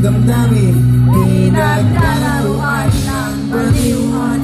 Damdamin, pinagdalaluan ng baliwan.